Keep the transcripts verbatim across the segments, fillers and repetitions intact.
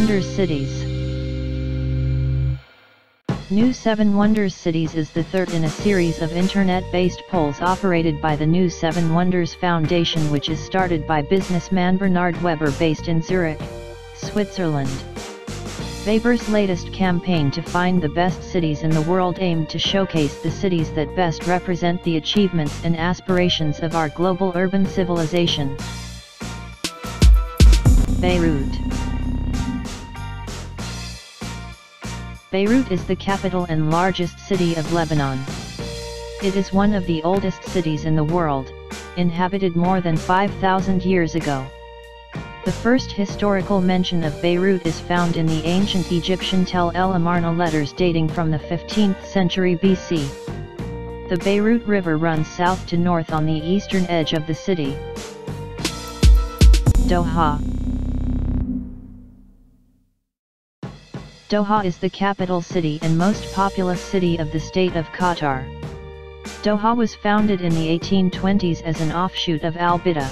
Wonders Cities. New Seven Wonders Cities is the third in a series of internet-based polls operated by the New Seven Wonders Foundation, which is started by businessman Bernard Weber based in Zurich, Switzerland. Weber's latest campaign to find the best cities in the world aimed to showcase the cities that best represent the achievements and aspirations of our global urban civilization. Beirut. Beirut is the capital and largest city of Lebanon. It is one of the oldest cities in the world, inhabited more than five thousand years ago. The first historical mention of Beirut is found in the ancient Egyptian Tell el-Amarna letters dating from the fifteenth century B C. The Beirut River runs south to north on the eastern edge of the city. Doha. Doha is the capital city and most populous city of the state of Qatar. Doha was founded in the eighteen twenties as an offshoot of Al Bidda.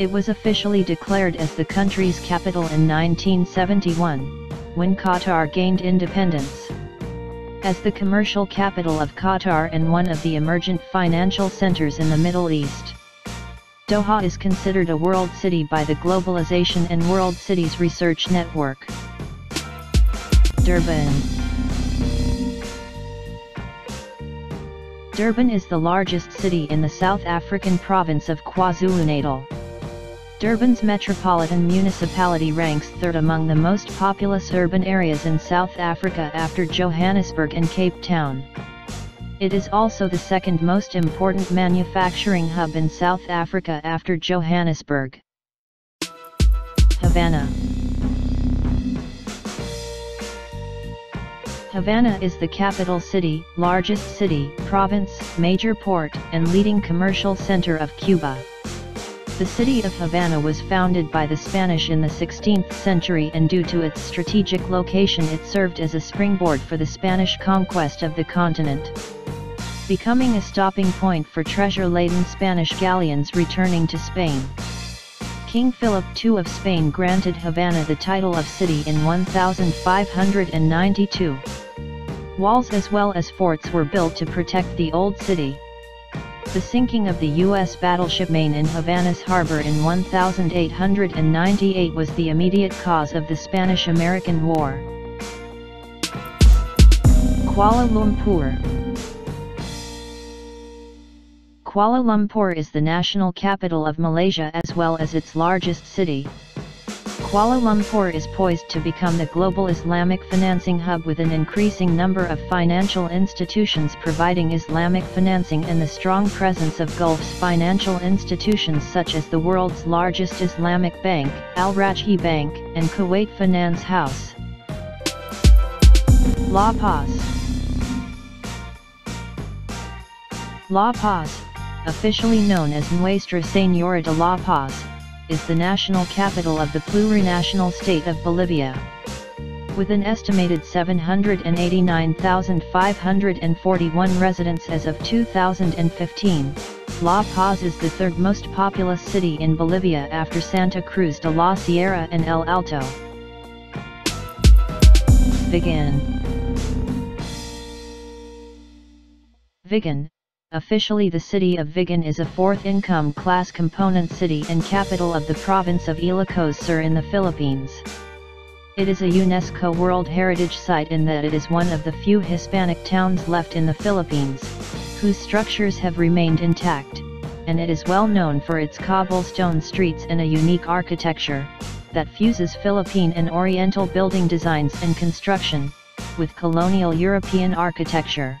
It was officially declared as the country's capital in nineteen seventy-one, when Qatar gained independence. As the commercial capital of Qatar and one of the emergent financial centers in the Middle East, Doha is considered a world city by the Globalization and World Cities Research Network. Durban. Durban is the largest city in the South African province of KwaZulu-Natal. Durban's metropolitan municipality ranks third among the most populous urban areas in South Africa after Johannesburg and Cape Town. It is also the second most important manufacturing hub in South Africa after Johannesburg. Havana. Havana is the capital city, largest city, province, major port, and leading commercial center of Cuba. The city of Havana was founded by the Spanish in the sixteenth century, and due to its strategic location it served as a springboard for the Spanish conquest of the continent, becoming a stopping point for treasure-laden Spanish galleons returning to Spain. King Philip the Second of Spain granted Havana the title of city in one thousand five hundred ninety-two. Walls as well as forts were built to protect the old city. The sinking of the U S battleship Maine in Havana's harbor in one thousand eight hundred ninety-eight was the immediate cause of the Spanish-American War. Kuala Lumpur. Kuala Lumpur is the national capital of Malaysia as well as its largest city. Kuala Lumpur is poised to become the global Islamic financing hub, with an increasing number of financial institutions providing Islamic financing and the strong presence of Gulf's financial institutions such as the world's largest Islamic bank, Al-Rajhi Bank, and Kuwait Finance House. La Paz. La Paz, officially known as Nuestra Señora de La Paz, is the national capital of the plurinational state of Bolivia. With an estimated seven hundred eighty-nine thousand five hundred forty-one residents as of two thousand fifteen, La Paz is the third most populous city in Bolivia after Santa Cruz de la Sierra and El Alto. Vigan. Vigan, officially the city of Vigan, is a fourth income class component city and capital of the province of Ilocos Sur in the Philippines. It is a UNESCO World Heritage Site in that it is one of the few Hispanic towns left in the Philippines, whose structures have remained intact, and it is well known for its cobblestone streets and a unique architecture that fuses Philippine and Oriental building designs and construction with colonial European architecture.